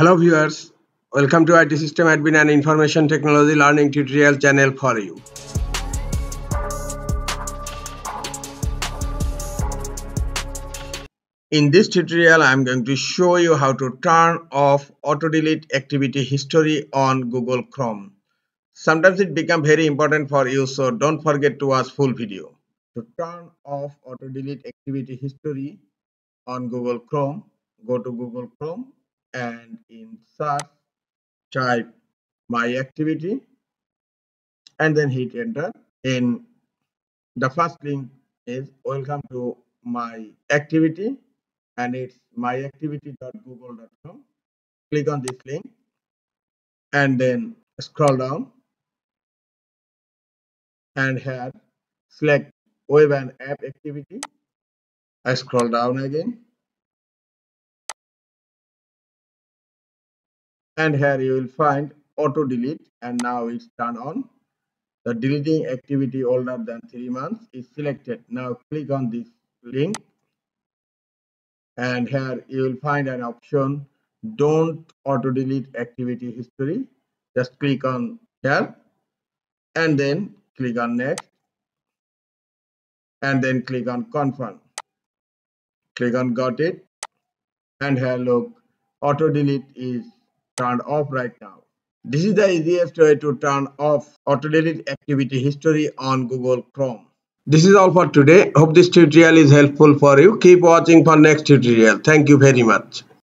Hello viewers, welcome to IT System Admin and Information Technology Learning Tutorial channel for you. In this tutorial, I am going to show you how to turn off auto-delete activity history on Google Chrome. Sometimes it becomes very important for you, so don't forget to watch full video. To turn off auto-delete activity history on Google Chrome, go to Google Chrome and in search type my activity and then hit enter. And the first link is welcome to my activity, and it's myactivity.google.com. Click on this link and then scroll down, and here select web and app activity. I scroll down again, and here you will find auto delete, and now it's turned on. The deleting activity older than 3 months is selected. Now click on this link, and here you will find an option, don't auto delete activity history. Just click on here and then click on next, and then click on confirm. Click on got it, and here look, auto delete is turned off right now. This is the easiest way to turn off auto-delete activity history on Google Chrome. This is all for today. Hope this tutorial is helpful for you. Keep watching for next tutorial. Thank you very much.